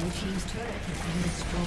Blue team's turret has been destroyed.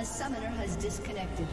A summoner has disconnected.